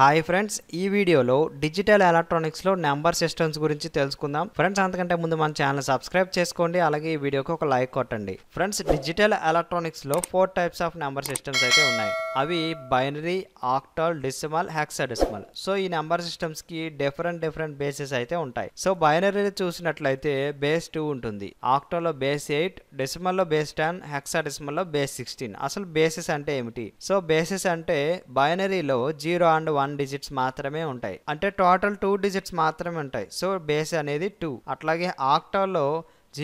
hi friends ఈ వీడియోలో digital electronics లో నంబర్ సిస్టమ్స్ గురించి తెలుసుకుందాం ఫ్రెండ్స్ అంతకంటే ముందు మన ఛానల్ సబ్స్క్రైబ్ చేసుకోండి అలాగే ఈ వీడియోకి ఒక లైక్ కొట్టండి ఫ్రెండ్స్ డిజిటల్ ఎలక్ట్రానిక్స్ లో 4 టైప్స్ ఆఫ్ నంబర్ సిస్టమ్స్ అయితే ఉన్నాయి అవి binary octal decimal hexadecimal so ఈ నంబర్ సిస్టమ్స్ కి డిఫరెంట్ బేసెస్ అయితే ఉంటాయి సో బైనరీని చూసినట్లయితే బేస్ 2 ఉంటుంది ఆక్టల్ లో బేస్ 8 డెసిమల్ లో బేస్ 10 హెక్సాడెసిమల్ లో బేస్ 16 అసలు బేసెస్ అంటే ఏమిటి సో బేసెస్ అంటే బైనరీలో 0 and 1 digits మాత్రమే ఉంటాయి అంటే టోటల్ 2 digits మాత్రమే ఉంటాయి సో బేస్ అనేది 2 అట్లాగే ఆక్టల్ లో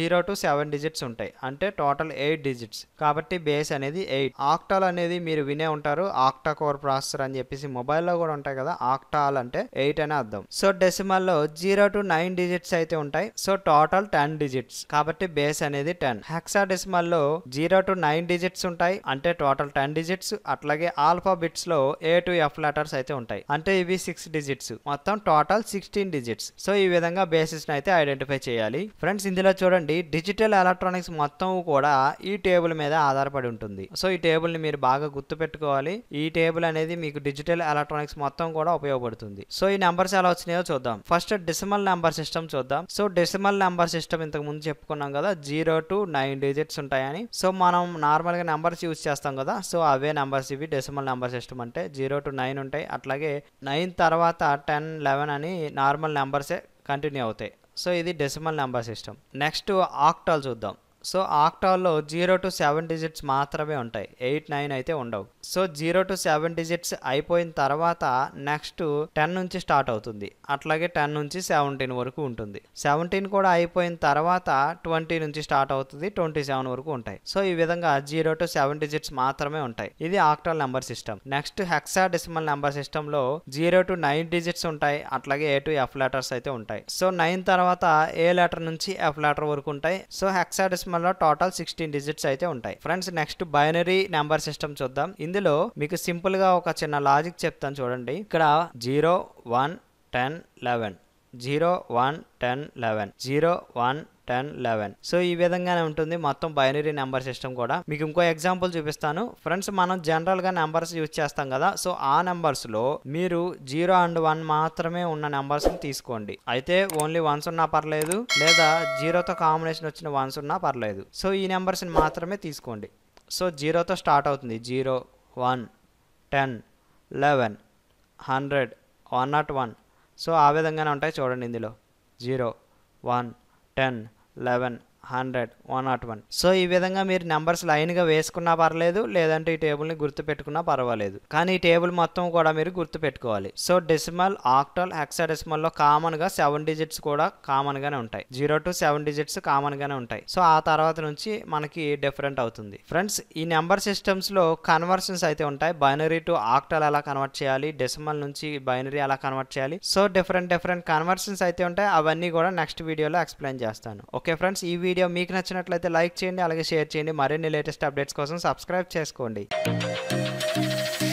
0 to 7 digits ఉంటాయి అంటే టోటల్ 8 digits కాబట్టి బేస్ అనేది 8 ఆక్టల్ అనేది మీరు వినే ఉంటారు ఆక్టా కోర్ ప్రాసెసర్ అని చెప్పేసి మొబైల్ లో కూడా ఉంటాయి కదా ఆక్టాల్ అంటే 8 అని అర్థం సో డెసిమల్ లో 0 to 9 digits అయితే ఉంటాయి సో టోటల్ 10 digits కాబట్టి బేస్ అనేది 10 హెక్సాడెసిమల్ లో 0 to 9 digits ఉంటాయి అంటే టోటల్ 10 digits అట్లాగే ఆల్ఫా బిట్స్ లో A to F లెటర్స్ అయితే ఉంటాయి అంటే ఇవి 6 digits మొత్తం టోటల్ 16 digits సో ఈ విధంగా బేసెస్ ని అయితే ఐడెంటిఫై చేయాలి ఫ్రెండ్స్ ఇందులో డిజిటల్ ఎలక్ట్రానిక్స్ మొత్తం కూడా ఈ టేబుల్ మీద ఆధారపడి ఉంటుంది సో ఈ టేబుల్ ని మీరు బాగా గుర్తు పెట్టుకోవాలి ఈ టేబుల్ అనేది మీకు డిజిటల్ ఎలక్ట్రానిక్స్ మొత్తం కూడా ఉపయోగపడుతుంది సో ఈ నంబర్స్ ఎలా వచ్చినాయో చూద్దాం ఫస్ట్ డెసిమల్ నంబర్ సిస్టమ్ చూద్దాం సో డెసిమల్ నంబర్ సిస్టమ్ ఇంతకు ముందు చెప్పుకున్నాం కదా 0 to 9 డిజిట్స్ ఉంటాయని సో మనం నార్మల్ గా నంబర్స్ యూజ్ చేస్తాం కదా సో అవే నంబర్స్ ఇవి డెసిమల్ నంబర్ సిస్టమ్ అంటే 0 to 9 ఉంటాయి అట్లాగే 9 తర్వాత 10, 11 అని నార్మల్ నంబర్సే కంటిన్యూ అవుతాయి సో ఇది decimal number system next octal చూద్దాం సో ఆక్టల్ లో 0 to 7 digits మాత్రమే ఉంటాయి 8, 9 అయితే ఉండవు సో 0 to 7 digits అయిపోయిన తర్వాత నెక్స్ట్ 10 నుంచి స్టార్ట్ అవుతుంది అట్లాగే 10 నుంచి 17 వరకు ఉంటుంది 17 కూడా అయిపోయిన తర్వాత 20 నుంచి స్టార్ట్ అవుతుంది 27 వరకు ఉంటాయి సో ఈ విధంగా 0 to 7 digits మాత్రమే ఉంటాయి ఇది octal number system next hexadecimal number system లో 0 to 9 digits ఉంటాయి అట్లాగే A to F లెటర్స్ అయితే ఉంటాయి సో 9 తర్వాత A లెటర్ నుంచి F లెటర్ వరకు ఉంటాయి సో హెక్సాడెసిమల్ లో టోటల్ 16 డిజిట్స్ అయితే ఉంటాయి friends next binary number system చూద్దాం ఇందులో మీకు సింపుల్ గా ఒక చిన్న లాజిక్ చెప్తాను చూడండి ఇక్కడ 0, 1, 10, 11 0, 1, 10, 11 0, 1, 10, 11 సో ఈ విధంగానే ఉంటుంది మొత్తం బైనరీ నెంబర్ సిస్టమ్ కూడా మీకు ఇంకో ఎగ్జాంపుల్ చూపిస్తాను ఫ్రెండ్స్ మనం జనరల్ గా నెంబర్స్ యూజ్ చేస్తాం కదా సో ఆ నెంబర్స్ లో మీరు 0 and 1 మాత్రమే ఉన్న నెంబర్స్ ని తీసుకోండి అయితే ఓన్లీ 1s ఉన్నా పర్లేదు లేదా 0తో కాంబినేషన్ వచ్చిన 1s ఉన్నా పర్లేదు సో ఈ నెంబర్స్ ని మాత్రమే తీసుకోండి సో 0తో స్టార్ట్ అవుతుంది 0, 1, 10, 11 100, 101 సో ఆ విధంగానే ఉంటాయి చూడండి ఇందులో 0, 1, 10, 11 100, 101 సో ఈ విధంగా మీరు నెంబర్స్ లైన్ గా వేసుకున్నా పర్లేదు లేదంటే ఈ టేబుల్ ని గుర్తు పెట్టుకున్నా పర్వాలేదు కానీ ఈ టేబుల్ మొత్తం కూడా మీరు గుర్తు పెట్టుకోవాలి సో డెసిమల్ ఆక్టల్ హెక్సాడెసిమల్ లో కామన్ గా 7 digits కూడా కామన్ గానే ఉంటాయి 0 to 7 digits కామన్ గానే ఉంటాయి సో ఆ తర్వాత నుంచి మనకి డిఫరెంట్ అవుతుంది ఫ్రెండ్స్ ఈ నెంబర్ సిస్టమ్స్ లో కన్వర్షన్స్ అయితే ఉంటాయి బైనరీ టు ఆక్టల్ ఎలా కన్వర్ట్ చేయాలి డెసిమల్ నుంచి బైనరీ ఎలా కన్వర్ట్ చేయాలి సో డిఫరెంట్ కన్వర్షన్స్ అయితే ఉంటాయి అవన్నీ కూడా నెక్స్ట్ వీడియోలో ఎక్స్ప్లెయిన్ చేస్తాను ఓకే ఫ్రెండ్స్ ఈ వీడియో మీకు నచ్చినట్లయితే లైక్ చేయండి అలాగే షేర్ చేయండి మరిన్ని లేటెస్ట్ అప్డేట్స్ కోసం సబ్స్క్రైబ్ చేసుకోండి